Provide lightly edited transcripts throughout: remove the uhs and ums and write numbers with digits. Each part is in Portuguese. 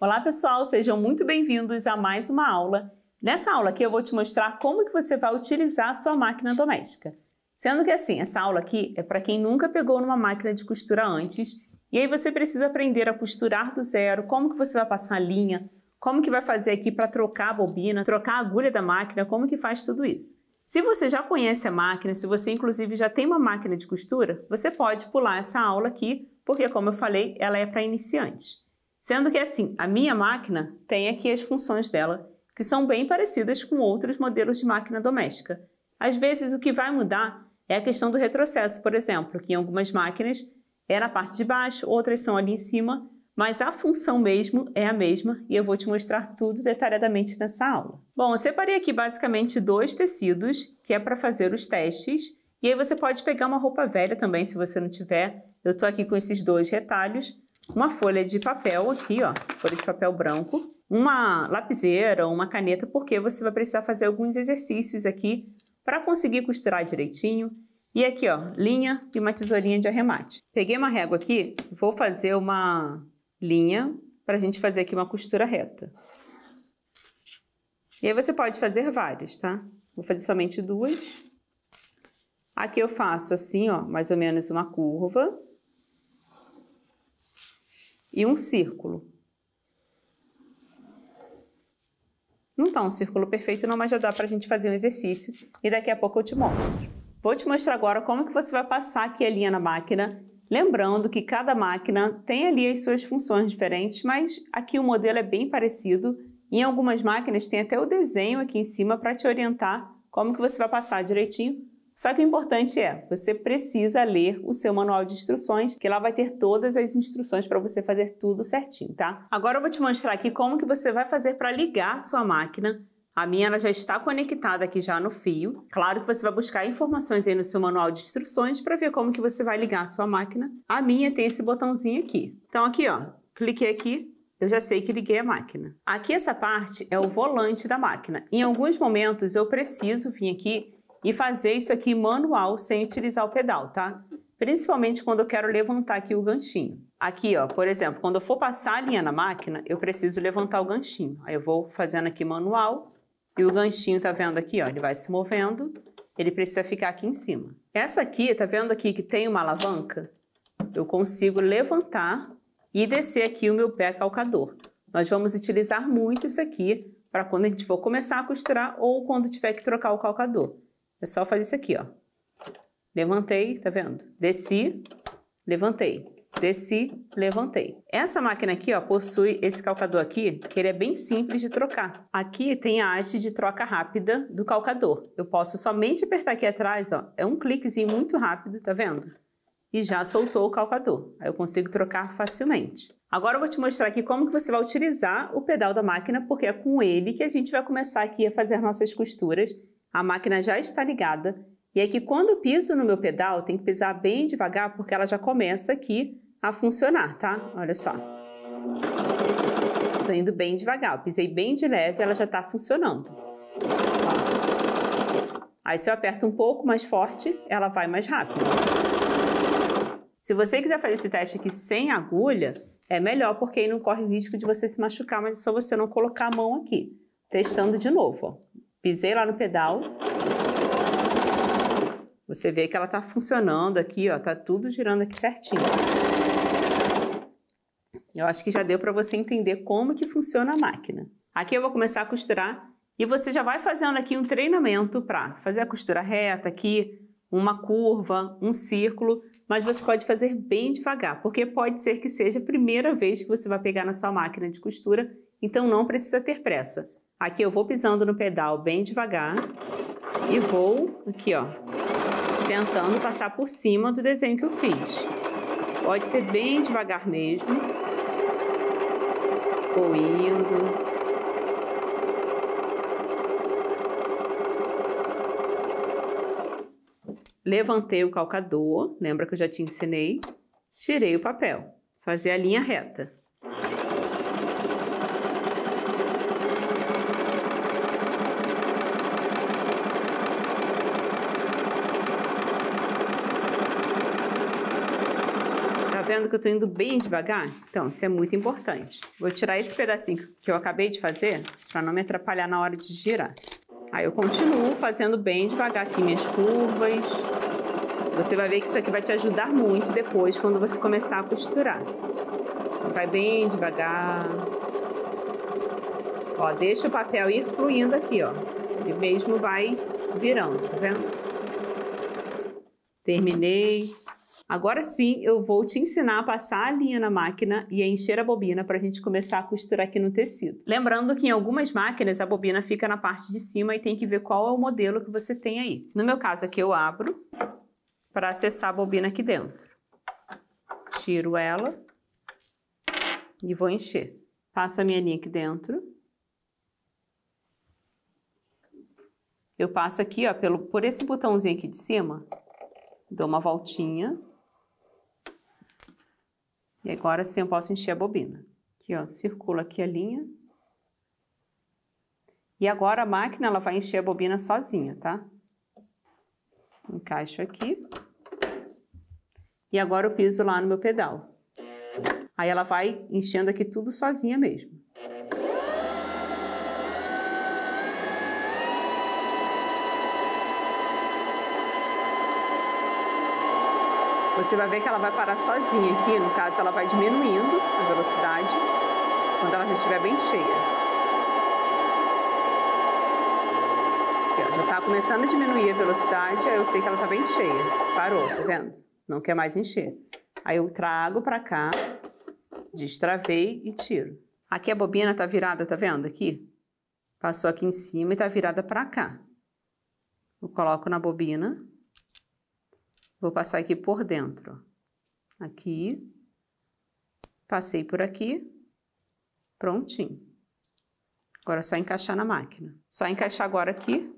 Olá pessoal, sejam muito bem-vindos a mais uma aula. Nessa aula aqui eu vou te mostrar como que você vai utilizar a sua máquina doméstica. Sendo que assim, essa aula aqui é para quem nunca pegou numa máquina de costura antes, e aí você precisa aprender a costurar do zero, como que você vai passar a linha, como que vai fazer aqui para trocar a bobina, trocar a agulha da máquina, como que faz tudo isso. Se você já conhece a máquina, se você inclusive já tem uma máquina de costura, você pode pular essa aula aqui, porque como eu falei, ela é para iniciantes. Sendo que assim, a minha máquina tem aqui as funções dela, que são bem parecidas com outros modelos de máquina doméstica. Às vezes o que vai mudar é a questão do retrocesso, por exemplo, que em algumas máquinas é na parte de baixo, outras são ali em cima, mas a função mesmo é a mesma e eu vou te mostrar tudo detalhadamente nessa aula. Bom, eu separei aqui basicamente dois tecidos, que é para fazer os testes, e aí você pode pegar uma roupa velha também, se você não tiver. Eu tô aqui com esses dois retalhos, uma folha de papel aqui, ó, folha de papel branco, uma lapiseira, uma caneta, porque você vai precisar fazer alguns exercícios aqui para conseguir costurar direitinho. E aqui, ó, linha e uma tesourinha de arremate. Peguei uma régua aqui, vou fazer uma linha para a gente fazer aqui uma costura reta. E aí você pode fazer várias, tá? Vou fazer somente duas. Aqui eu faço assim, ó, mais ou menos uma curva e um círculo. Não tá um círculo perfeito não, mas já dá pra gente fazer um exercício e daqui a pouco eu te mostro. Vou te mostrar agora como que você vai passar aqui a linha na máquina, lembrando que cada máquina tem ali as suas funções diferentes, mas aqui o modelo é bem parecido. Em algumas máquinas tem até o desenho aqui em cima para te orientar como que você vai passar direitinho. Só que o importante é, você precisa ler o seu manual de instruções, que lá vai ter todas as instruções para você fazer tudo certinho, tá? Agora eu vou te mostrar aqui como que você vai fazer para ligar a sua máquina. A minha ela já está conectada aqui já no fio. Claro que você vai buscar informações aí no seu manual de instruções para ver como que você vai ligar a sua máquina. A minha tem esse botãozinho aqui. Então aqui, ó, cliquei aqui. Eu já sei que liguei a máquina. Aqui essa parte é o volante da máquina. Em alguns momentos eu preciso vir aqui e fazer isso aqui manual sem utilizar o pedal, tá? Principalmente quando eu quero levantar aqui o ganchinho. Aqui, ó, por exemplo, quando eu for passar a linha na máquina, eu preciso levantar o ganchinho. Aí eu vou fazendo aqui manual e o ganchinho, tá vendo aqui, ó, ele vai se movendo, ele precisa ficar aqui em cima. Essa aqui, tá vendo aqui que tem uma alavanca? Eu consigo levantar e descer aqui o meu pé calcador. Nós vamos utilizar muito isso aqui para quando a gente for começar a costurar ou quando tiver que trocar o calcador. É só fazer isso aqui, ó. Levantei, tá vendo? Desci, levantei. Desci, levantei. Essa máquina aqui, ó, possui esse calcador aqui, que ele é bem simples de trocar. Aqui tem a haste de troca rápida do calcador. Eu posso somente apertar aqui atrás, ó. É um cliquezinho muito rápido, tá vendo? E já soltou o calcador. Aí eu consigo trocar facilmente. Agora eu vou te mostrar aqui como que você vai utilizar o pedal da máquina, porque é com ele que a gente vai começar aqui a fazer nossas costuras. A máquina já está ligada e é que quando eu piso no meu pedal, tem que pisar bem devagar porque ela já começa aqui a funcionar, tá? Olha só. Estou indo bem devagar, eu pisei bem de leve, ela já está funcionando. Aí se eu aperto um pouco mais forte, ela vai mais rápido. Se você quiser fazer esse teste aqui sem agulha, é melhor porque aí não corre o risco de você se machucar, mas é só você não colocar a mão aqui. Testando de novo, ó. Pisei lá no pedal, você vê que ela tá funcionando aqui, ó, tá tudo girando aqui certinho. Eu acho que já deu para você entender como que funciona a máquina. Aqui eu vou começar a costurar e você já vai fazendo aqui um treinamento para fazer a costura reta aqui, uma curva, um círculo, mas você pode fazer bem devagar, porque pode ser que seja a primeira vez que você vai pegar na sua máquina de costura, então não precisa ter pressa. Aqui eu vou pisando no pedal bem devagar e vou aqui, ó, tentando passar por cima do desenho que eu fiz. Pode ser bem devagar mesmo. Vou indo. Levantei o calcador, lembra que eu já te ensinei? Tirei o papel, fazer a linha reta. vendo que eu tô indo bem devagar? Então, isso é muito importante. Vou tirar esse pedacinho que eu acabei de fazer, para não me atrapalhar na hora de girar. Aí eu continuo fazendo bem devagar aqui minhas curvas. Você vai ver que isso aqui vai te ajudar muito depois, quando você começar a costurar. Então, vai bem devagar. Ó, deixa o papel ir fluindo aqui, ó. Ele mesmo vai virando, tá vendo? Terminei. Agora sim, eu vou te ensinar a passar a linha na máquina e a encher a bobina para a gente começar a costurar aqui no tecido. Lembrando que em algumas máquinas a bobina fica na parte de cima e tem que ver qual é o modelo que você tem aí. No meu caso aqui eu abro para acessar a bobina aqui dentro. Tiro ela e vou encher. Passo a minha linha aqui dentro. Eu passo aqui, ó, por esse botãozinho aqui de cima, dou uma voltinha. E agora sim eu posso encher a bobina. Aqui, ó, circula aqui a linha. E agora a máquina, ela vai encher a bobina sozinha, tá? Encaixo aqui. E agora eu piso lá no meu pedal. Aí ela vai enchendo aqui tudo sozinha mesmo. Você vai ver que ela vai parar sozinha aqui, no caso ela vai diminuindo a velocidade quando ela já estiver bem cheia. Aqui, ó, já está começando a diminuir a velocidade, aí eu sei que ela está bem cheia. Parou, tá vendo? Não quer mais encher. Aí eu trago para cá, destravei e tiro. Aqui a bobina está virada, tá vendo aqui? Passou aqui em cima e está virada para cá. Eu coloco na bobina. Vou passar aqui por dentro, aqui, passei por aqui, prontinho. Agora é só encaixar na máquina. Só encaixar agora aqui.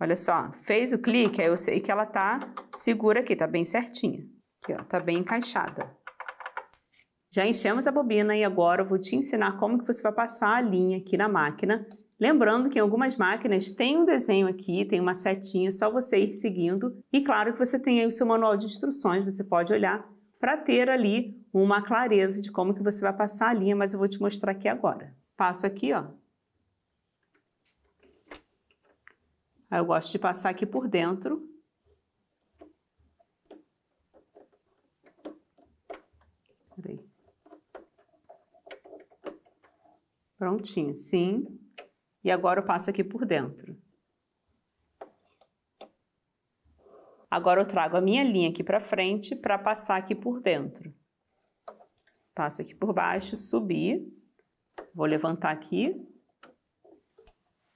Olha só, fez o clique, aí eu sei que ela tá segura aqui, tá bem certinha. Aqui, ó, tá bem encaixada. Já enchemos a bobina e agora eu vou te ensinar como que você vai passar a linha aqui na máquina. Lembrando que em algumas máquinas tem um desenho aqui, tem uma setinha, só você ir seguindo. E claro que você tem aí o seu manual de instruções, você pode olhar para ter ali uma clareza de como que você vai passar a linha, mas eu vou te mostrar aqui agora. Passo aqui, ó. Aí eu gosto de passar aqui por dentro. Peraí. Prontinho, sim. E agora eu passo aqui por dentro. Agora eu trago a minha linha aqui para frente para passar aqui por dentro. Passo aqui por baixo, subir, vou levantar aqui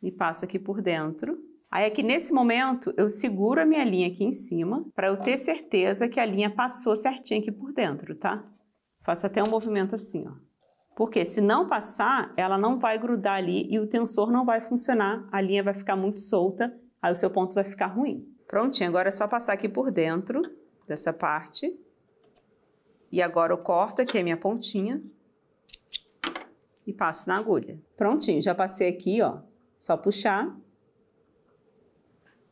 e passo aqui por dentro. Aí aqui nesse momento eu seguro a minha linha aqui em cima para eu ter certeza que a linha passou certinho aqui por dentro, tá? Faço até um movimento assim, ó. Porque se não passar, ela não vai grudar ali e o tensor não vai funcionar, a linha vai ficar muito solta, aí o seu ponto vai ficar ruim. Prontinho, agora é só passar aqui por dentro dessa parte. E agora eu corto aqui a minha pontinha e passo na agulha. Prontinho, já passei aqui, ó, só puxar.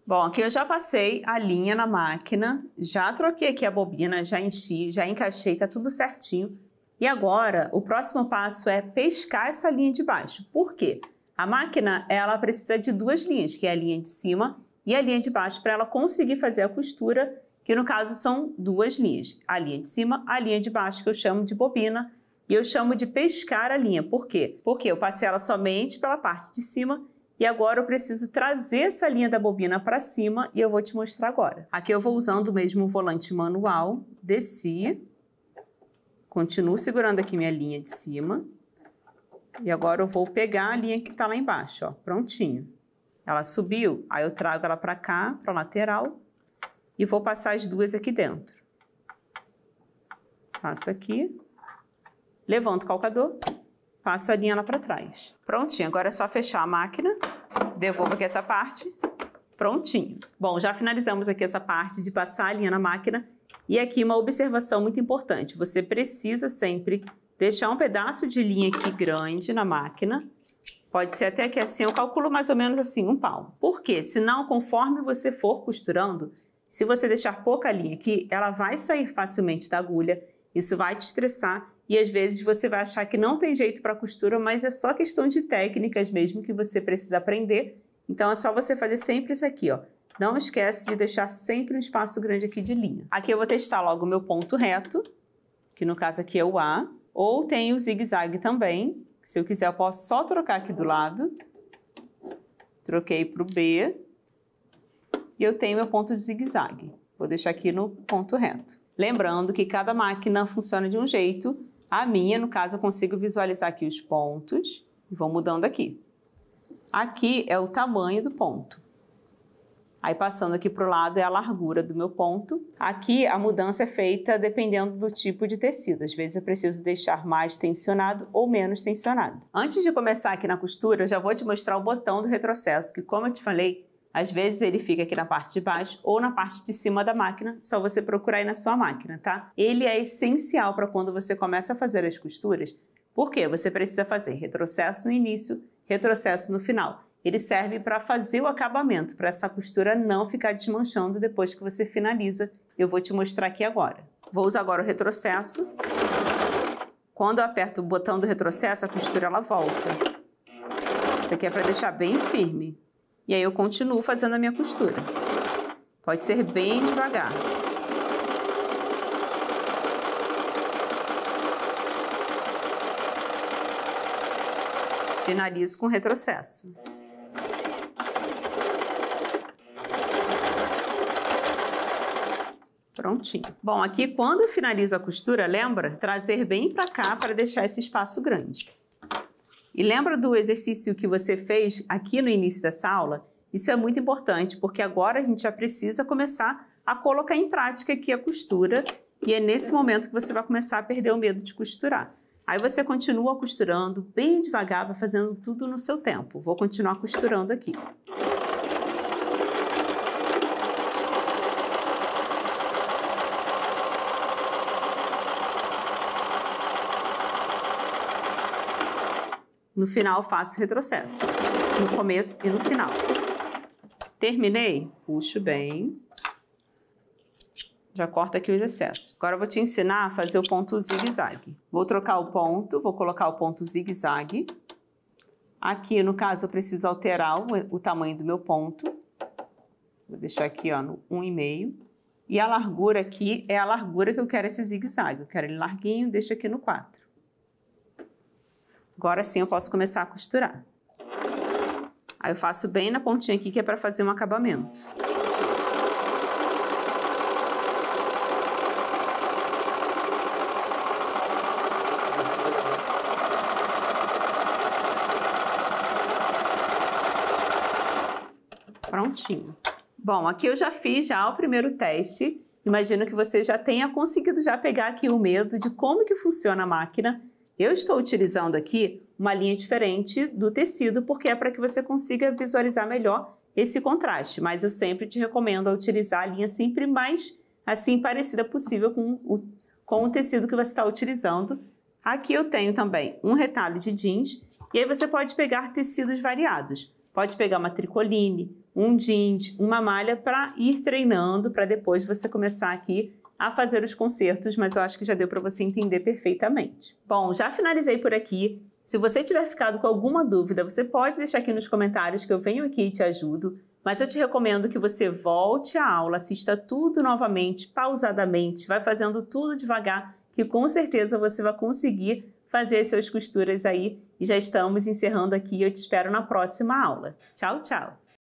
Bom, aqui eu já passei a linha na máquina, já troquei aqui a bobina, já enchi, já encaixei, tá tudo certinho. E agora, o próximo passo é pescar essa linha de baixo. Por quê? A máquina, ela precisa de duas linhas, que é a linha de cima e a linha de baixo, para ela conseguir fazer a costura, que no caso são duas linhas. A linha de cima, a linha de baixo, que eu chamo de bobina, e eu chamo de pescar a linha. Por quê? Porque eu passei ela somente pela parte de cima e agora eu preciso trazer essa linha da bobina para cima e eu vou te mostrar agora. Aqui eu vou usando mesmo o volante manual, desci. Continuo segurando aqui minha linha de cima. E agora eu vou pegar a linha que tá lá embaixo, ó, prontinho. Ela subiu, aí eu trago ela pra cá, pra lateral. E vou passar as duas aqui dentro. Passo aqui. Levanto o calcador. Passo a linha lá pra trás. Prontinho, agora é só fechar a máquina. Devolvo aqui essa parte. Prontinho. Bom, já finalizamos aqui essa parte de passar a linha na máquina. E aqui uma observação muito importante, você precisa sempre deixar um pedaço de linha aqui grande na máquina, pode ser até que assim, eu calculo mais ou menos assim, um palmo. Por quê? Senão, conforme você for costurando, Se você deixar pouca linha aqui, ela vai sair facilmente da agulha, isso vai te estressar e às vezes você vai achar que não tem jeito para costura, mas é só questão de técnicas mesmo que você precisa aprender. Então é só você fazer sempre isso aqui, ó. Não esquece de deixar sempre um espaço grande aqui de linha. Aqui eu vou testar logo o meu ponto reto, que no caso aqui é o A, ou tem o zigue-zague também, se eu quiser eu posso só trocar aqui do lado. Troquei para o B. E eu tenho meu ponto de zigue-zague. Vou deixar aqui no ponto reto. Lembrando que cada máquina funciona de um jeito. A minha, no caso, eu consigo visualizar aqui os pontos e vou mudando aqui. Aqui é o tamanho do ponto. Aí passando aqui para o lado é a largura do meu ponto. Aqui a mudança é feita dependendo do tipo de tecido. Às vezes eu preciso deixar mais tensionado ou menos tensionado. Antes de começar aqui na costura, eu já vou te mostrar o botão do retrocesso, que como eu te falei, às vezes ele fica aqui na parte de baixo ou na parte de cima da máquina, só você procurar aí na sua máquina, tá? Ele é essencial para quando você começa a fazer as costuras, porque você precisa fazer retrocesso no início, retrocesso no final. Ele serve para fazer o acabamento, para essa costura não ficar desmanchando depois que você finaliza. Eu vou te mostrar aqui agora. Vou usar agora o retrocesso. Quando eu aperto o botão do retrocesso, a costura ela volta. Isso aqui é para deixar bem firme. E aí eu continuo fazendo a minha costura. Pode ser bem devagar. Finalizo com retrocesso. Prontinho. Bom, aqui quando eu finalizo a costura, lembra? Trazer bem para cá para deixar esse espaço grande. E lembra do exercício que você fez aqui no início dessa aula? Isso é muito importante, porque agora a gente já precisa começar a colocar em prática aqui a costura e é nesse momento que você vai começar a perder o medo de costurar. Aí você continua costurando bem devagar, vai fazendo tudo no seu tempo. Vou continuar costurando aqui. No final, faço retrocesso. No começo e no final. Terminei? Puxo bem. Já corto aqui os excessos. Agora eu vou te ensinar a fazer o ponto zigue-zague. Vou trocar o ponto, vou colocar o ponto zigue-zague. Aqui, no caso, eu preciso alterar o tamanho do meu ponto. Vou deixar aqui, ó, no 1,5. E a largura aqui é a largura que eu quero esse zigue-zague. Eu quero ele larguinho, deixo aqui no 4. Agora sim eu posso começar a costurar. Aí eu faço bem na pontinha aqui que é para fazer um acabamento. Prontinho. Bom, aqui eu já fiz o primeiro teste. Imagino que você já tenha conseguido já pegar aqui o medo de como que funciona a máquina. Eu estou utilizando aqui uma linha diferente do tecido, porque é para que você consiga visualizar melhor esse contraste, mas eu sempre te recomendo a utilizar a linha sempre mais assim parecida possível com o tecido que você está utilizando. Aqui eu tenho também um retalho de jeans, e aí você pode pegar tecidos variados. Pode pegar uma tricoline, um jeans, uma malha para ir treinando, para depois você começar aqui a fazer os consertos, mas eu acho que já deu para você entender perfeitamente. Bom, já finalizei por aqui. Se você tiver ficado com alguma dúvida, você pode deixar aqui nos comentários que eu venho aqui e te ajudo, mas eu te recomendo que você volte à aula, assista tudo novamente, pausadamente, vai fazendo tudo devagar, que com certeza você vai conseguir fazer suas costuras aí. E já estamos encerrando aqui, eu te espero na próxima aula. Tchau, tchau!